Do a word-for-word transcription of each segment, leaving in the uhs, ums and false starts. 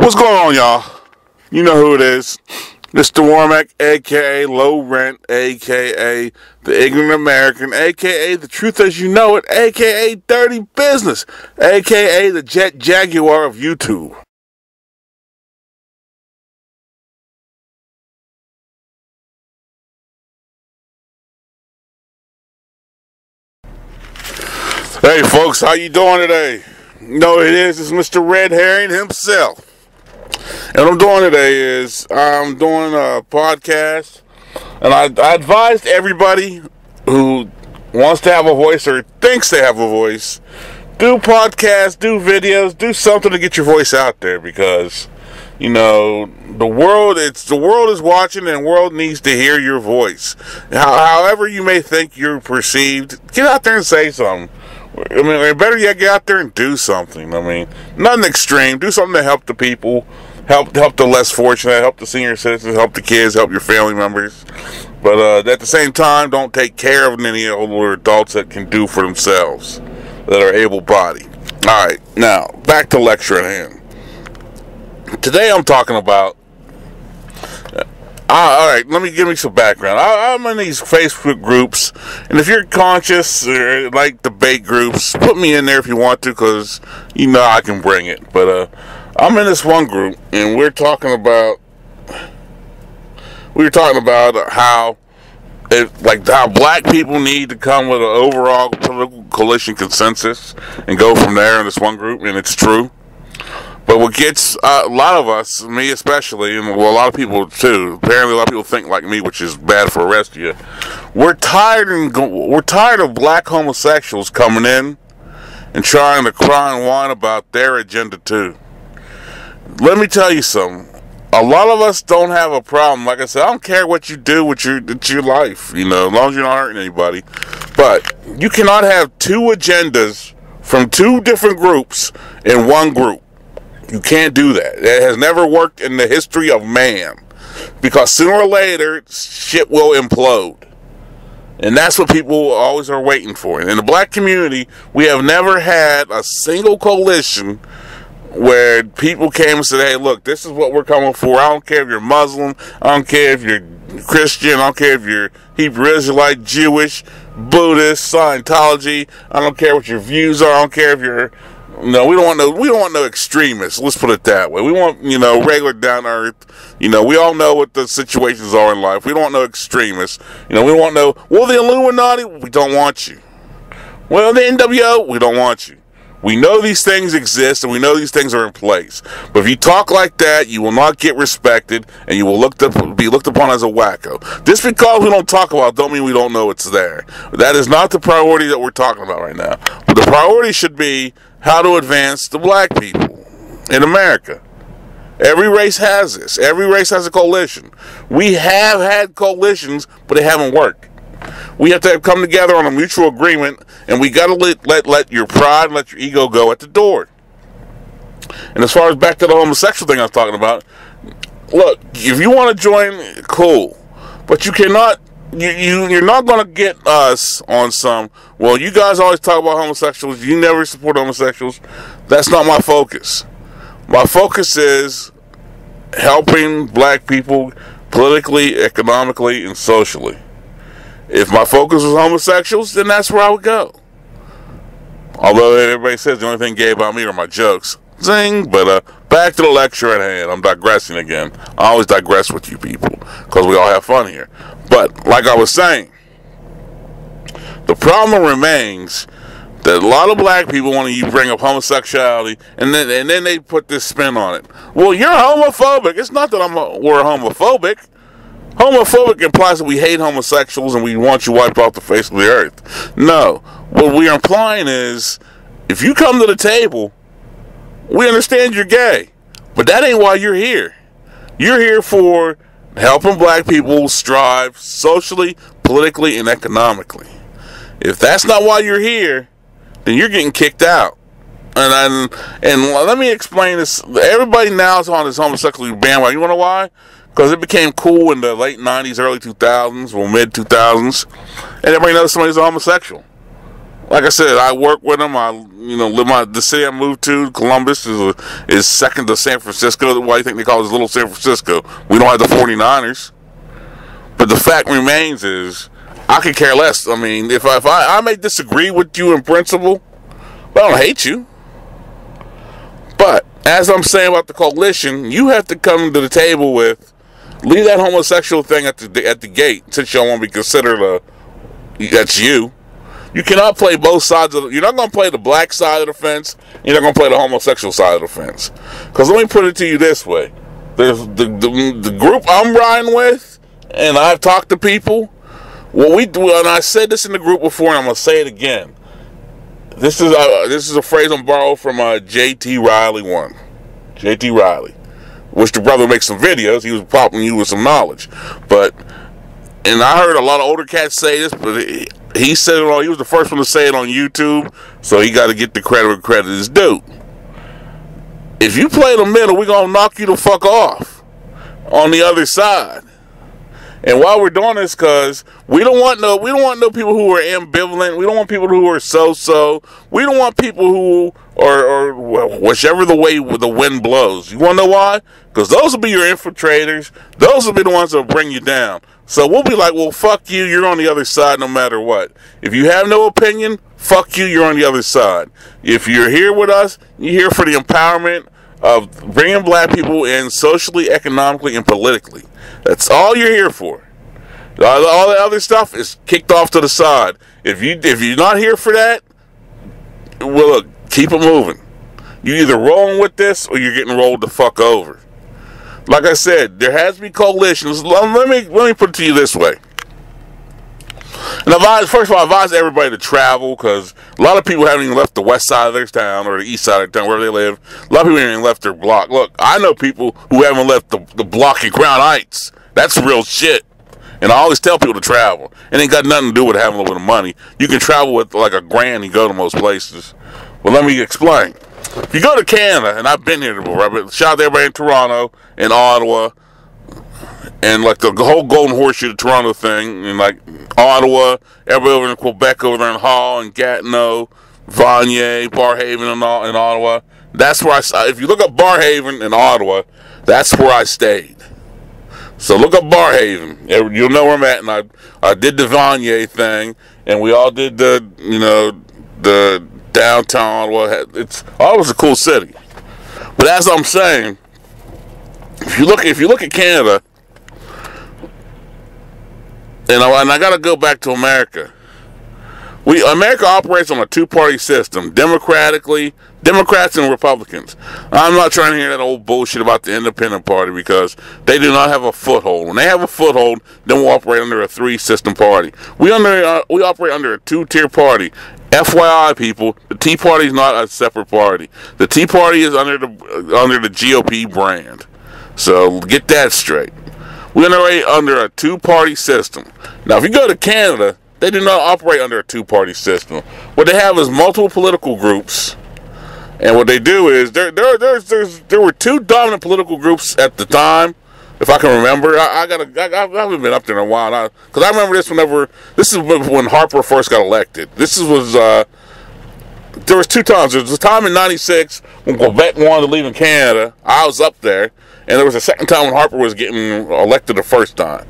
What's going on, y'all? You know who it is. Mister Warmack, a k a. Low Rent, a k a. The Ignorant American, a k a. The Truth As You Know It, a k a. Dirty Business, a k a. The Jet Jaguar of YouTube. Hey folks, how you doing today? You know who it is, it's Mister Red Herring himself. And what I'm doing today is, I'm doing a podcast, and I, I advise everybody who wants to have a voice or thinks they have a voice, do podcasts, do videos, do something to get your voice out there, because, you know, the world, it's, the world is watching, and the world needs to hear your voice. However you may think you're perceived, get out there and say something. I mean, better yet, get out there and do something. I mean, nothing extreme. Do something to help the people, help help the less fortunate, help the senior citizens, help the kids, help your family members. But uh, at the same time, don't take care of any older adults that can do for themselves, that are able-bodied. All right, now, back to lecture at hand. Today I'm talking about... Uh, all right, let me give me some background. I, I'm in these Facebook groups, and if you're conscious or like debate groups, put me in there if you want to, because you know I can bring it. But uh, I'm in this one group, and we're talking about we were talking about how it, like how black people need to come with an overall political coalition consensus and go from there in this one group, and it's true. But what gets uh, a lot of us, me especially, and well, a lot of people too, apparently a lot of people think like me, which is bad for the rest of you, we're tired and go we're tired of black homosexuals coming in and trying to cry and whine about their agenda too. Let me tell you something. A lot of us don't have a problem. Like I said, I don't care what you do with your, it's your life, you know, as long as you're not hurting anybody. But you cannot have two agendas from two different groups in one group. You can't do that. It has never worked in the history of man. Because sooner or later, shit will implode. And that's what people always are waiting for. And in the black community, we have never had a single coalition where people came and said, hey, look, this is what we're coming for. I don't care if you're Muslim. I don't care if you're Christian. I don't care if you're Hebrew Israelite, Jewish, Buddhist, Scientology. I don't care what your views are. I don't care if you're... No, we don't want no. We don't want no extremists. Let's put it that way. We want, you know, regular down earth. You know, we all know what the situations are in life. We don't want no extremists. You know, we don't want no. Well, the Illuminati, we don't want you. Well, the N W O, we don't want you. We know these things exist, and we know these things are in place. But if you talk like that, you will not get respected, and you will looked up, be looked upon as a wacko. Just because we don't talk about it don't mean we don't know it's there. That is not the priority that we're talking about right now. But the priority should be how to advance the black people in America. Every race has this. Every race has a coalition. We have had coalitions, but they haven't worked. We have to have come together on a mutual agreement, and we got to let, let let your pride and let your ego go at the door. And as far as back to the homosexual thing I was talking about, look, if you want to join, cool, but you cannot, you, you you're not going to get us on some, well, you guys always talk about homosexuals, you never support homosexuals. That's not my focus. My focus is helping black people politically, economically, and socially. If my focus was homosexuals, then that's where I would go. Although everybody says the only thing gay about me are my jokes. Zing! But uh, back to the lecture at hand. I'm digressing again. I always digress with you people, because we all have fun here. But, like I was saying, the problem remains that a lot of black people want to bring up homosexuality, and then and then they put this spin on it. Well, you're homophobic. It's not that I'm a, we're homophobic. Homophobic implies that we hate homosexuals and we want you wiped off the face of the earth. No. What we are implying is, if you come to the table, we understand you're gay. But that ain't why you're here. You're here for helping black people strive socially, politically, and economically. If that's not why you're here, then you're getting kicked out. And I, and let me explain this. Everybody now is on this homosexual bandwagon. You wanna know why? Because it became cool in the late nineties, early two thousands, well, mid two thousands. And everybody knows somebody's a homosexual. like I said, I work with them. I, you know, live my the city I moved to, Columbus, is a, is second to San Francisco. Why do you think they call this little San Francisco? We don't have the forty-niners. But the fact remains is, I could care less. I mean, if I, if I, I may disagree with you in principle, but I don't hate you. But as I'm saying about the coalition, you have to come to the table with, leave that homosexual thing at the at the gate, since y'all want to be considered a, that's you. You cannot play both sides of the, you're not going to play the black side of the fence, you're not going to play the homosexual side of the fence. Because let me put it to you this way. There's the, the, the group I'm riding with, and I've talked to people, what we do, and I said this in the group before, and I'm going to say it again. This is a, this is a phrase I'm borrowed from uh, J T. Riley one. J T. Riley. Which the brother makes some videos. He was popping you with some knowledge. But, and I heard a lot of older cats say this, but he, he said it on, he was the first one to say it on YouTube, so he got to get the credit where credit is due. If you play the middle, we're going to knock you the fuck off on the other side. And why we're doing this, because we don't want no, we don't want no people who are ambivalent. We don't want people who are so-so. We don't want people who are, or whichever the way the wind blows. You want to know why? Because those will be your infiltrators. Those will be the ones that will bring you down. So we'll be like, well, fuck you. You're on the other side no matter what. If you have no opinion, fuck you. You're on the other side. If you're here with us, you're here for the empowerment of bringing black people in socially, economically, and politically. That's all you're here for. All the other stuff is kicked off to the side. If you if you're not here for that, well, look, keep it moving. You're either rolling with this or you're getting rolled the fuck over. Like I said, there has to be coalitions. Let me let me put it to you this way. And I advise, first of all, I advise everybody to travel, because a lot of people haven't even left the west side of their town or the east side of their town, wherever they live. A lot of people haven't even left their block. Look, I know people who haven't left the, the block in Crown Heights. That's real shit. And I always tell people to travel. It ain't got nothing to do with having a little bit of money. You can travel with like a grand and go to most places. Well, let me explain. If you go to Canada, and I've been here before, I've shout out to everybody in Toronto and Ottawa, and like the whole Golden Horseshoe, the Toronto thing, and like Ottawa, everybody over in Quebec, over there in Hall and Gatineau, Vanier, Barrhaven, and all in Ottawa. That's where I. If you look up Barrhaven and Ottawa, that's where I stayed. So look up Barrhaven. You'll know where I'm at. And I, I did the Vanier thing, and we all did the, you know, the downtown Ottawa. It's Ottawa's a cool city, but as I'm saying, if you look, if you look at Canada. And I, and I got to go back to America. We America operates on a two-party system, democratically, Democrats and Republicans. I'm not trying to hear that old bullshit about the Independent Party, because they do not have a foothold. When they have a foothold, then we'll operate under a three-system party. We under uh, we operate under a two-tier party. F Y I, people, the Tea Party is not a separate party. The Tea Party is under the uh, under the G O P brand. So get that straight. We operate under a two-party system. Now, if you go to Canada, they do not operate under a two-party system. What they have is multiple political groups, and what they do is there, there, there's, there's, there were two dominant political groups at the time, if I can remember. I, I gotta, I, I haven't been up there in a while, because I, I remember this whenever this is when Harper first got elected. This is, was uh, there was two times. There was a time in ninety-six when Quebec wanted to leave in Canada. I was up there. And there was a second time when Harper was getting elected the first time.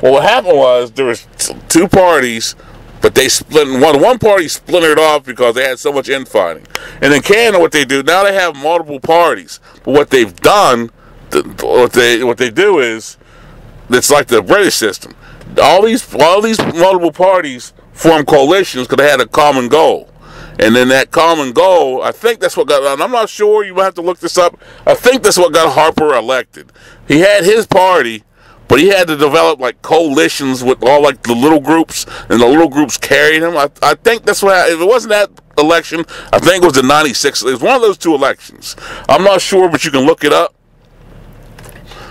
Well, what happened was there was two parties, but they split. One one party splintered off because they had so much infighting. And in Canada, what they do now, they have multiple parties. But what they've done, what they what they do is, it's like the British system. All these all these multiple parties form coalitions because they had a common goal. And then that common goal, I think that's what got, and I'm not sure, you have to look this up, I think that's what got Harper elected. He had his party, but he had to develop like coalitions with all like the little groups, and the little groups carried him. I, I think that's what, if it wasn't that election, I think it was the ninety-six, it was one of those two elections. I'm not sure, but you can look it up.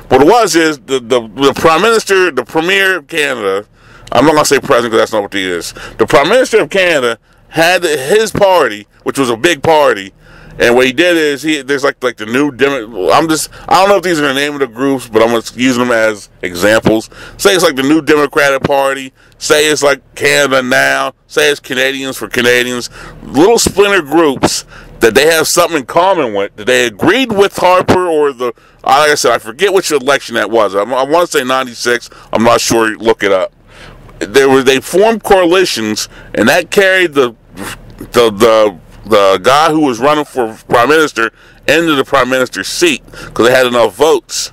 What it was is, the, the, the Prime Minister, the Premier of Canada, I'm not going to say President because that's not what he is, the Prime Minister of Canada had his party, which was a big party, And what he did is, he there's like like the new Demo- I'm just I don't know if these are the name of the groups, but I'm just using them as examples. Say it's like the New Democratic Party. Say it's like Canada Now. Say it's Canadians for Canadians. Little splinter groups that they have something in common with, that they agreed with Harper or the, like I said, I forget which election that was. I, I want to say ninety-six. I'm not sure. Look it up. They were they formed coalitions, and that carried the the the. the guy who was running for prime minister into the prime minister's seat because they had enough votes.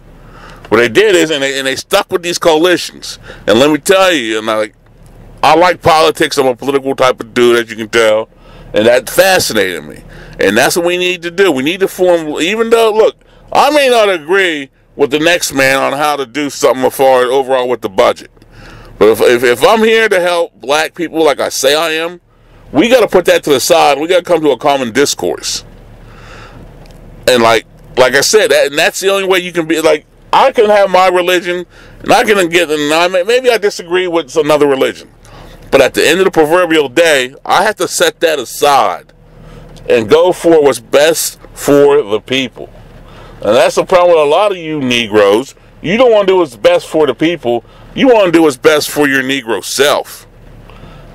What they did is, and they, and they stuck with these coalitions. And let me tell you, and I like, I like politics. I'm a political type of dude, as you can tell, and that fascinated me. And that's what we need to do. We need to form, even though, look, I may not agree with the next man on how to do something as far as overall with the budget, but if, if, if I'm here to help black people, like I say I am, we got to put that to the side. We got to come to a common discourse. And like, like I said, that, and that's the only way you can be. Like, I can have my religion, and I can get. And I may, maybe I disagree with another religion, but at the end of the proverbial day, I have to set that aside and go for what's best for the people. And that's the problem with a lot of you Negroes. You don't want to do what's best for the people. You want to do what's best for your Negro self.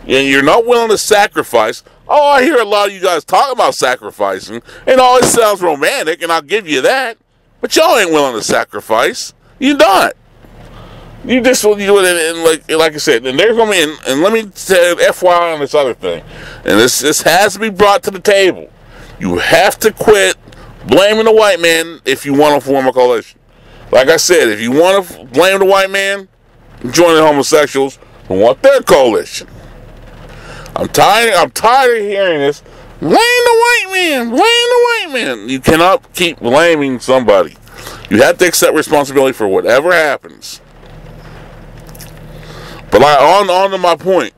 And you're not willing to sacrifice. Oh, I hear a lot of you guys talk about sacrificing, and all it sounds romantic, and I'll give you that. But y'all ain't willing to sacrifice. You're not. You just you and, and like like I said, and there's gonna be and, and let me say F Y I on this other thing, and this this has to be brought to the table. You have to quit blaming the white man if you want to form a coalition. Like I said, if you want to blame the white man, join the homosexuals who want their coalition. I'm tired. I'm tired of hearing this. Blame the white man. Blame the white man. You cannot keep blaming somebody. You have to accept responsibility for whatever happens. But like, on on to my point,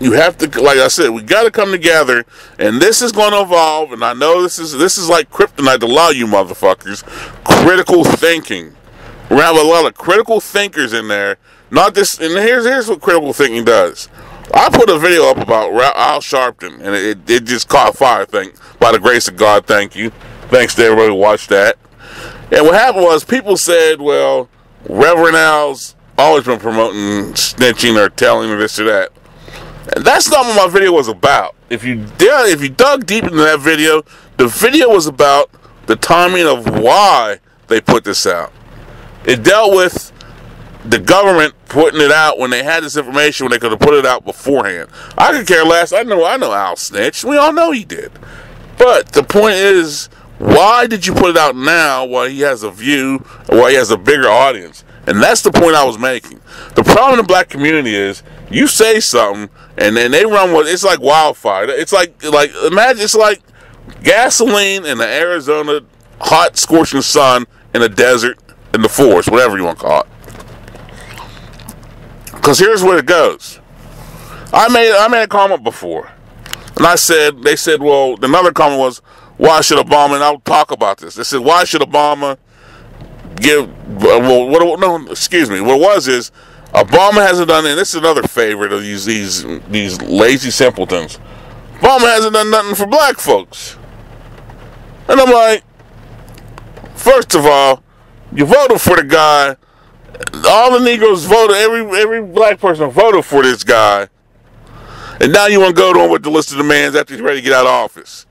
you have to, like I said, we got to come together, and this is going to evolve. And I know this is this is like kryptonite to a lot of you motherfuckers. Critical thinking. We're gonna have a lot of critical thinkers in there. Not this. And here's here's what critical thinking does. I put a video up about Al Sharpton, and it, it just caught fire, thank, by the grace of God, thank you. Thanks to everybody who watched that. And what happened was, people said, well, Reverend Al's always been promoting snitching or telling or this or that. And that's not what my video was about. If you did, if you dug deep into that video, the video was about the timing of why they put this out. It dealt with the government putting it out when they had this information, when they could have put it out beforehand. I could care less. I know I know Al snitched. We all know he did. But the point is, why did you put it out now while he has a view, or while he has a bigger audience? And that's the point I was making. The problem in the black community is, you say something, and then they run with it. It's like wildfire. It's like, like imagine, it's like gasoline in the Arizona hot, scorching sun in the desert, in the forest, whatever you want to call it. Because here's where it goes. I made I made a comment before, and I said, they said, well, another comment was, why should Obama, and I'll talk about this. They said, why should Obama give, well, what, no, excuse me, what it was is, Obama hasn't done, and this is another favorite of these, these, these lazy simpletons, Obama hasn't done nothing for black folks. And I'm like, first of all, you voted for the guy. All the Negroes voted, every every black person voted for this guy, and now you want to go to him with the list of demands after he's ready to get out of office.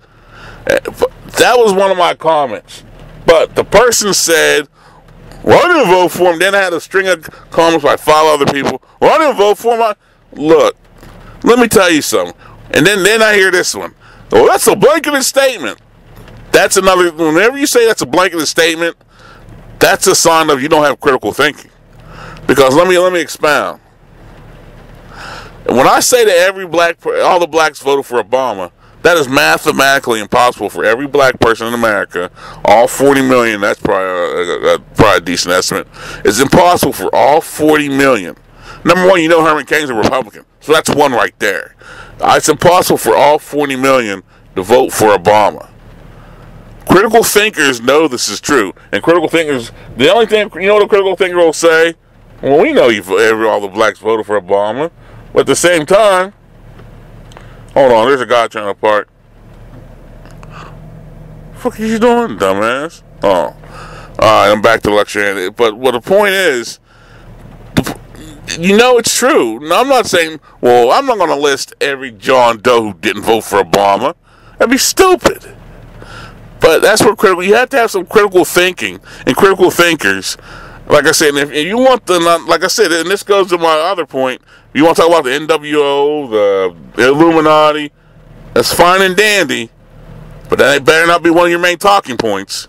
That was one of my comments. But the person said, well, I didn't vote for him. Then I had a string of comments by five other people. Well, I didn't vote for him. I, look, let me tell you something. And then, then I hear this one. Well, that's a blanket statement. That's another, whenever you say that's a blanket statement, that's a sign of you don't have critical thinking. Because let me let me expound. When I say that every black, all the blacks voted for Obama, that is mathematically impossible for every black person in America. All forty million. That's probably a, a, probably a decent estimate. It's impossible for all forty million. Number one, you know Herman Cain's a Republican, so that's one right there. It's impossible for all forty million to vote for Obama. Critical thinkers know this is true, and critical thinkers, the only thing, you know what a critical thinker will say? Well, we know you, every, all the blacks voted for Obama, but at the same time, hold on, there's a guy trying to park. fuck are you doing, dumbass? Oh. Alright, I'm back to lecturing. But what the point is, the, you know it's true. Now, I'm not saying, well, I'm not going to list every John Doe who didn't vote for Obama. That'd be stupid. But that's what critical, you have to have some critical thinking and critical thinkers. Like I said, and if, if you want the, like I said, and this goes to my other point, you want to talk about the N W O, the Illuminati, that's fine and dandy, but that better not be one of your main talking points.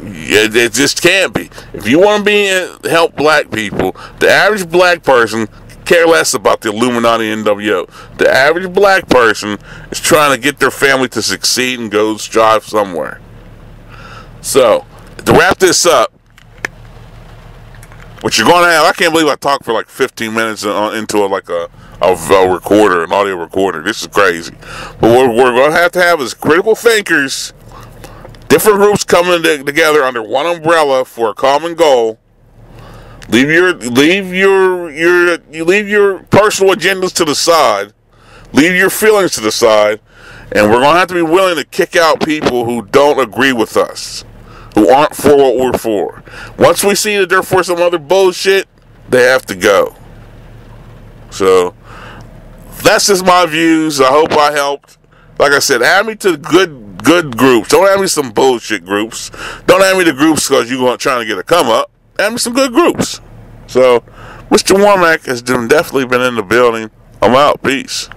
It, it just can't be. If you want to be help black people, the average black person care less about the Illuminati and N W O. The average black person is trying to get their family to succeed and go strive somewhere. So, to wrap this up, what you're going to have, I can't believe I talked for like fifteen minutes into a, like a, a, a recorder, an audio recorder. This is crazy. But what we're going to have to have is critical thinkers, different groups coming together under one umbrella for a common goal. Leave your, leave your, your, you leave your personal agendas to the side. Leave your feelings to the side. And we're going to have to be willing to kick out people who don't agree with us, who aren't for what we're for. Once we see that they're for some other bullshit, they have to go. So, that's just my views. I hope I helped. Like I said, add me to good good groups. Don't add me some bullshit groups. Don't add me to groups because you're trying to get a come up. Add me some good groups. So, Mister Womack has definitely been in the building. I'm out. Peace.